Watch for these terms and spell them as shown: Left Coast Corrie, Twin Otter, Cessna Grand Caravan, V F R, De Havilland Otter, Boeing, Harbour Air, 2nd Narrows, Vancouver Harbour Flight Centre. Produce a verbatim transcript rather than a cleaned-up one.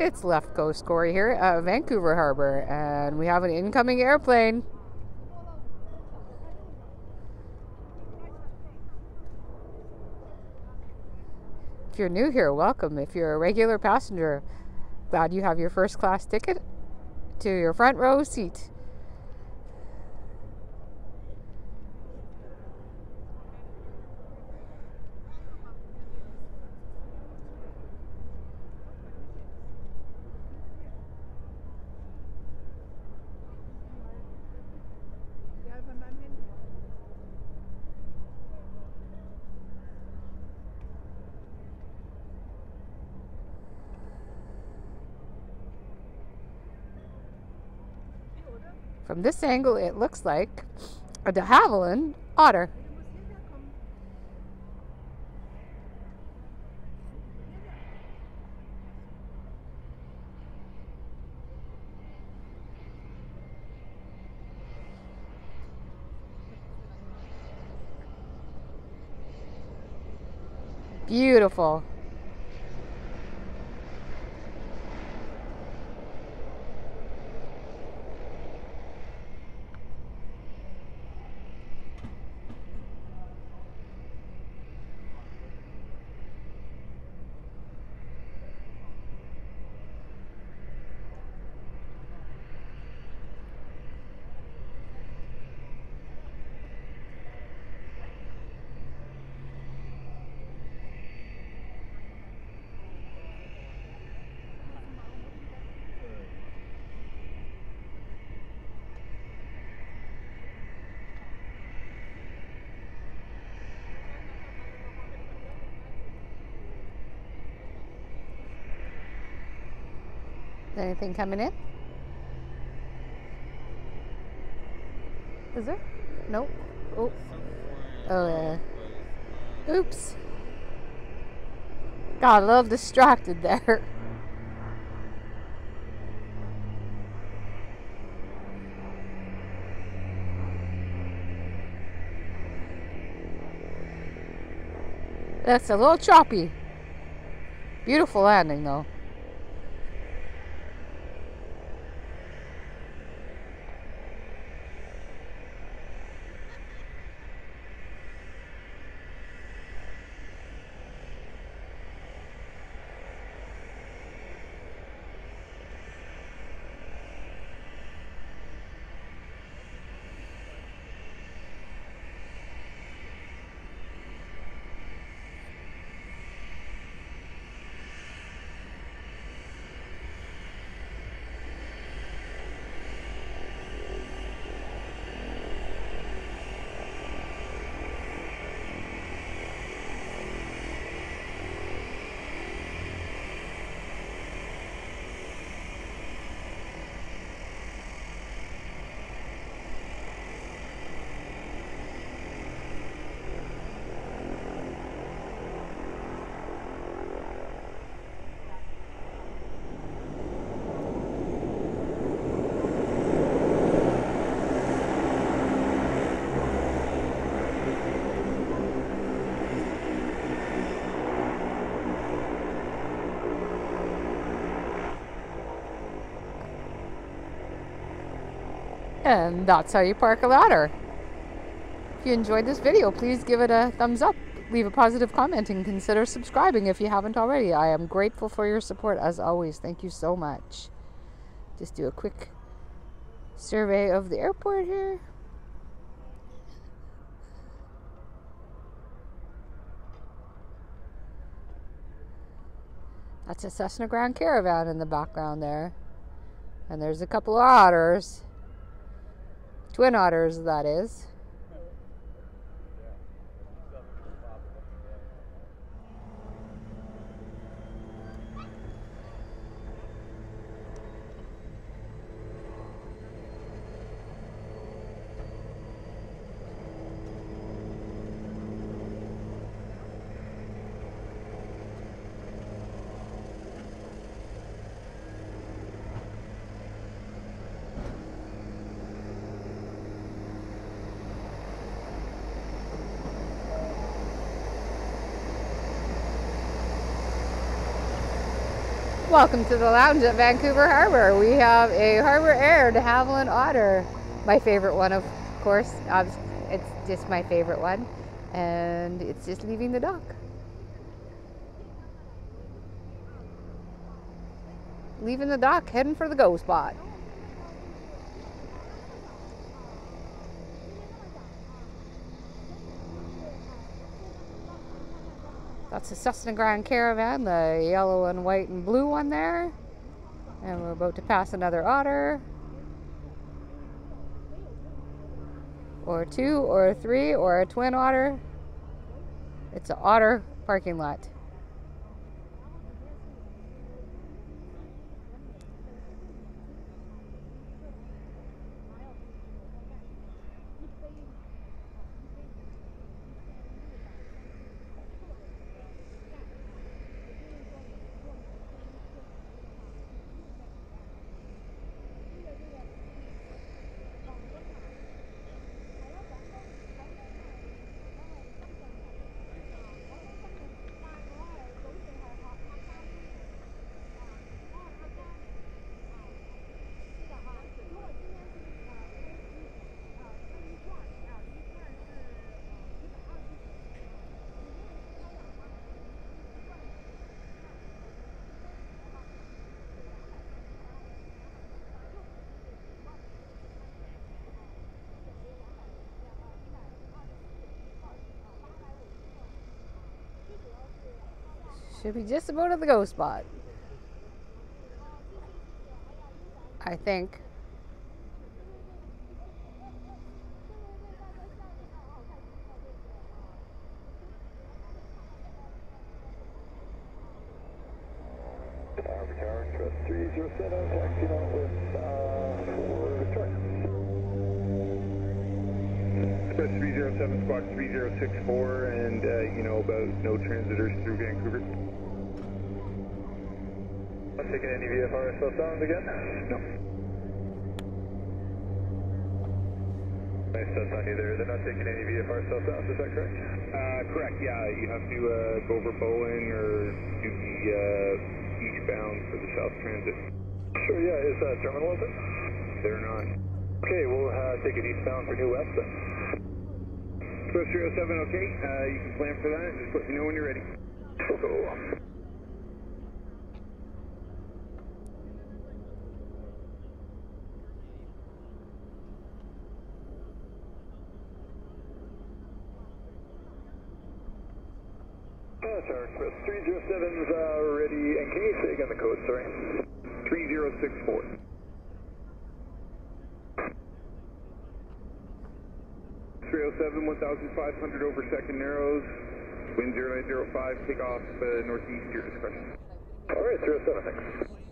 It's Left Coast Corrie here at Vancouver Harbour, and we have an incoming airplane. If you're new here, welcome. If you're a regular passenger, glad you have your first class ticket to your front row seat. From this angle, it looks like a De Havilland Otter. Beautiful. Anything coming in? Is there? Nope. Oh. Oh yeah. Uh, oops. Got a little distracted there. That's a little choppy. Beautiful landing though. And that's how you park a ladder. If you enjoyed this video, please give it a thumbs up, leave a positive comment, and consider subscribing if you haven't already. I am grateful for your support as always. Thank you so much. Just do a quick survey of the airport here. That's a Cessna Grand Caravan in the background there. And there's a couple of otters. Twin Otters, that is. Welcome to the lounge at Vancouver Harbour. We have a Harbour Air De Havilland Otter, my favorite one, of course. It's just my favorite one, and it's just leaving the dock. Leaving the dock, heading for the go spot. That's the Cessna Grand Caravan, the yellow and white and blue one there. And we're about to pass another otter. Or two, or three, or a twin otter. It's an otter parking lot. Should be just about at the go spot, I think. three zero seven, Squawk three zero six four, and uh, you know about no transitors through Vancouver. Not taking any V F R southbound again? No. Nice, that's on you there. They're not taking any V F R southbound, is that correct? Uh, correct, yeah. You have to uh, go over Boeing or do the uh, eastbound for the south transit. Sure, yeah. Is that terminal open? They're not. Okay, we'll uh, take it eastbound for New West then. Coast three oh seven, okay, uh, you can plan for that, just let me know when you're ready. Cool. Tower Express three oh seven's uh, ready, and can you say again the code, sorry? three zero six four. three oh seven, fifteen hundred over second Narrows, wind zero eight zero five, take off uh, northeast here, discretion. Alright, three oh seven, thanks.